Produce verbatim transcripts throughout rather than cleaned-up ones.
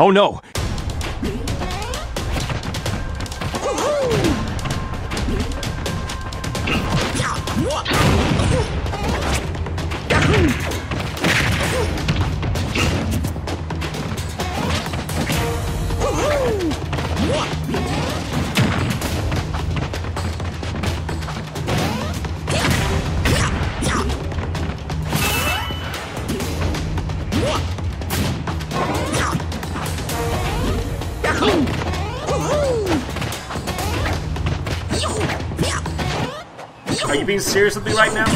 Oh no! Are you being serious with me right now?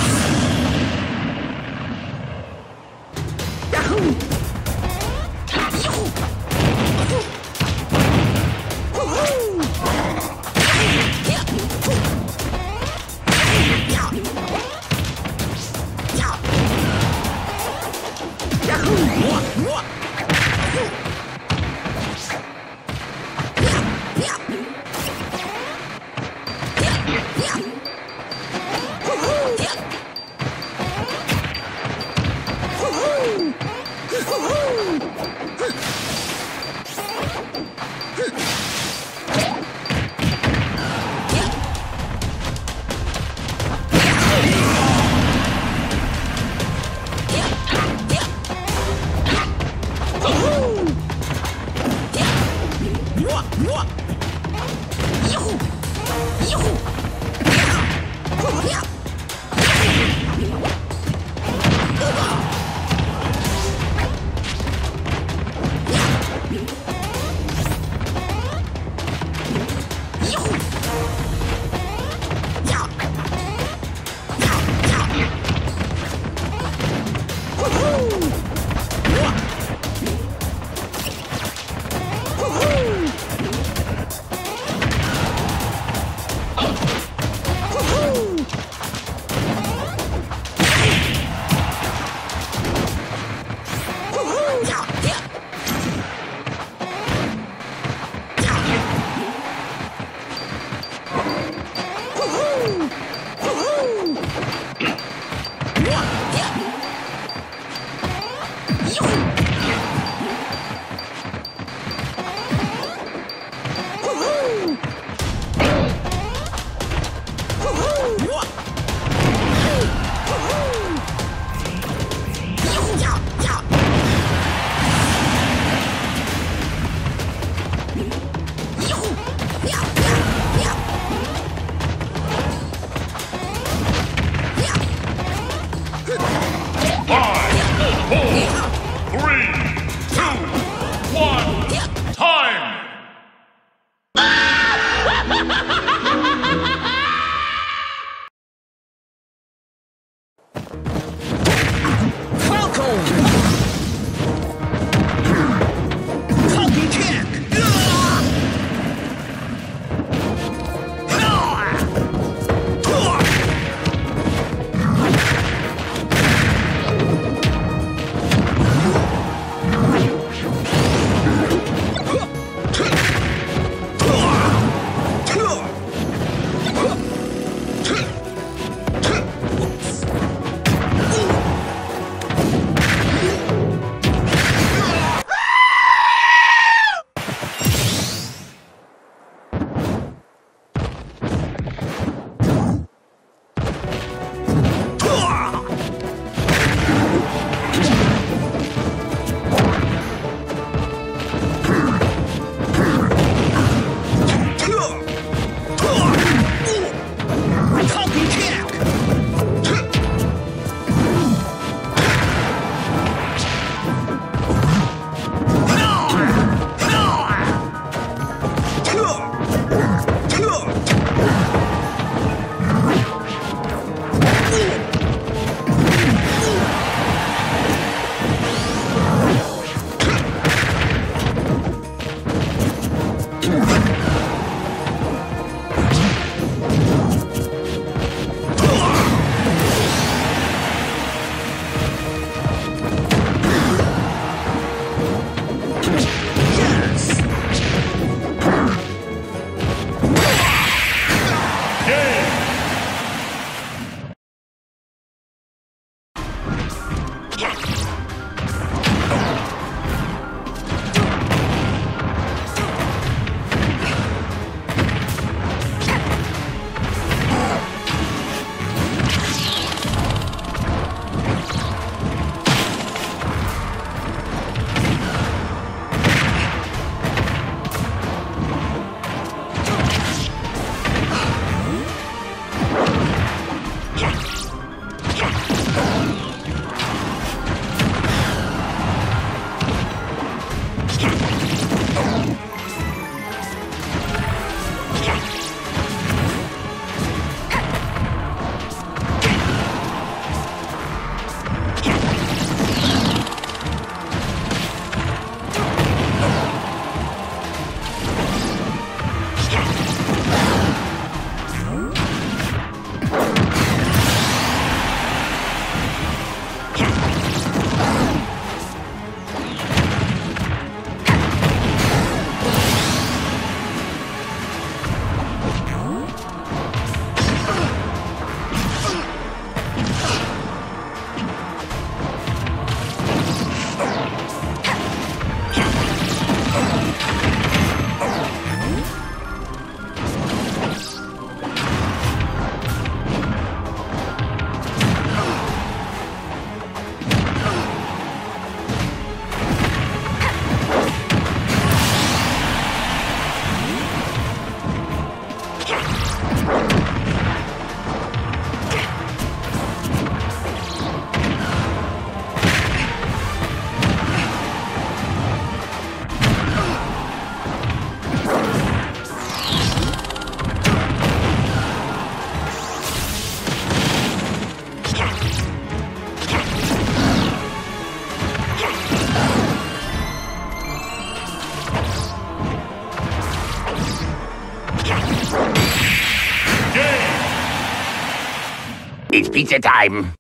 It's pizza time.